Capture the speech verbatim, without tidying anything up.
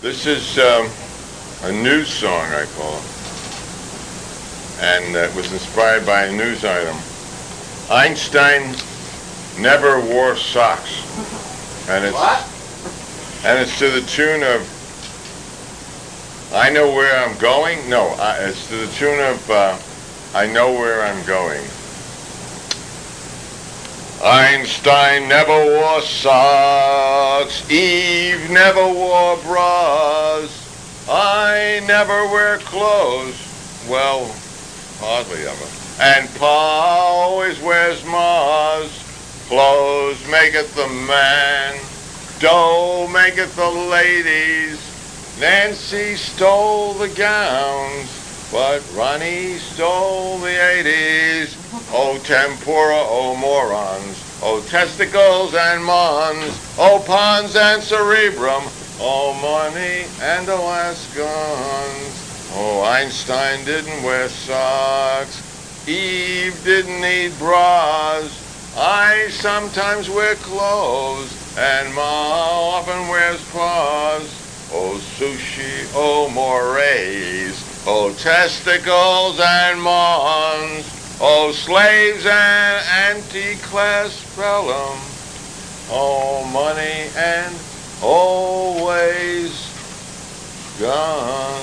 This is um, a news song, I call it, and uh, it was inspired by a news item. Einstein never wore socks, and it's what? and it's to the tune of "I Know Where I'm Going." No, I, it's to the tune of uh, "I Know Where I'm Going." Einstein never wore socks, Eve never wore bras, I never wear clothes, well, hardly ever, and Pa always wears Ma's. Clothes maketh the man, dough maketh the ladies, Nancy stole the gowns, but Ronnie stole the eighties. Oh tempora, oh morons, oh testicles and mons, oh pons and cerebrum, oh money and Alaskans. Oh Einstein didn't wear socks, Eve didn't need bras, I sometimes wear clothes, and Ma often wears paws. Oh sushi, oh morays, oh testicles and mons, oh slaves and anti-class spellum, oh money and always gone.